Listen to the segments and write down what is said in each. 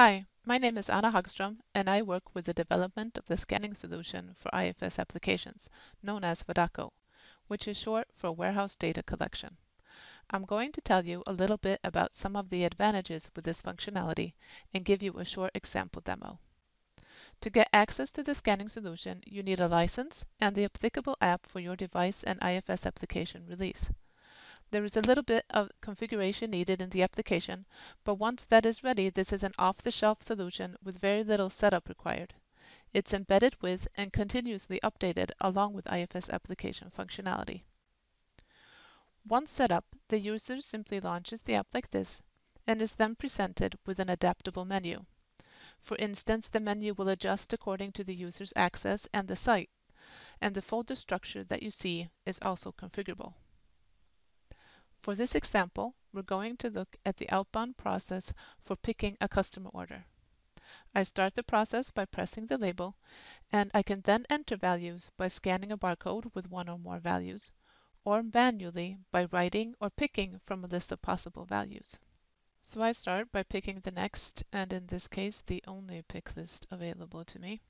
Hi, my name is Anna Hogstrom, and I work with the development of the scanning solution for IFS applications, known as Wadaco, which is short for Warehouse Data Collection. I'm going to tell you a little bit about some of the advantages with this functionality and give you a short example demo. To get access to the scanning solution, you need a license and the applicable app for your device and IFS application release. There is a little bit of configuration needed in the application, but once that is ready, this is an off-the-shelf solution with very little setup required. It's embedded with and continuously updated along with IFS application functionality. Once set up, the user simply launches the app like this and is then presented with an adaptable menu. For instance, the menu will adjust according to the user's access and the site, and the folder structure that you see is also configurable. For this example, we're going to look at the outbound process for picking a customer order. I start the process by pressing the label, and I can then enter values by scanning a barcode with one or more values, or manually by writing or picking from a list of possible values. So I start by picking the next, and in this case, the only pick list available to me.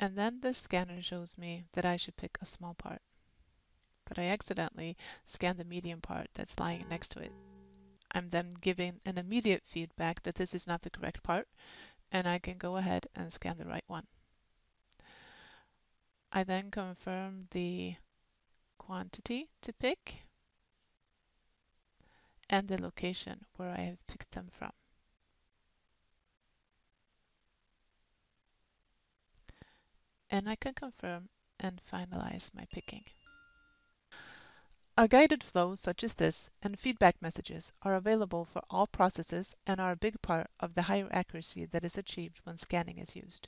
And then the scanner shows me that I should pick a small part, but I accidentally scanned the medium part that's lying next to it. I'm then given an immediate feedback that this is not the correct part, and I can go ahead and scan the right one. I then confirm the quantity to pick and the location where I have picked them from. And I can confirm and finalize my picking. A guided flow such as this and feedback messages are available for all processes and are a big part of the higher accuracy that is achieved when scanning is used.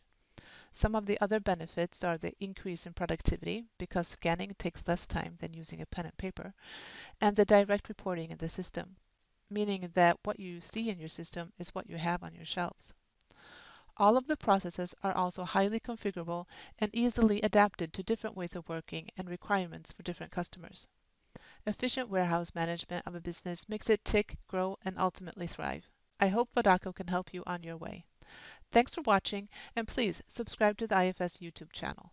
Some of the other benefits are the increase in productivity, because scanning takes less time than using a pen and paper, and the direct reporting in the system, meaning that what you see in your system is what you have on your shelves. All of the processes are also highly configurable and easily adapted to different ways of working and requirements for different customers. Efficient warehouse management of a business makes it tick, grow, and ultimately thrive. I hope Wadaco can help you on your way. Thanks for watching, and please subscribe to the IFS YouTube channel.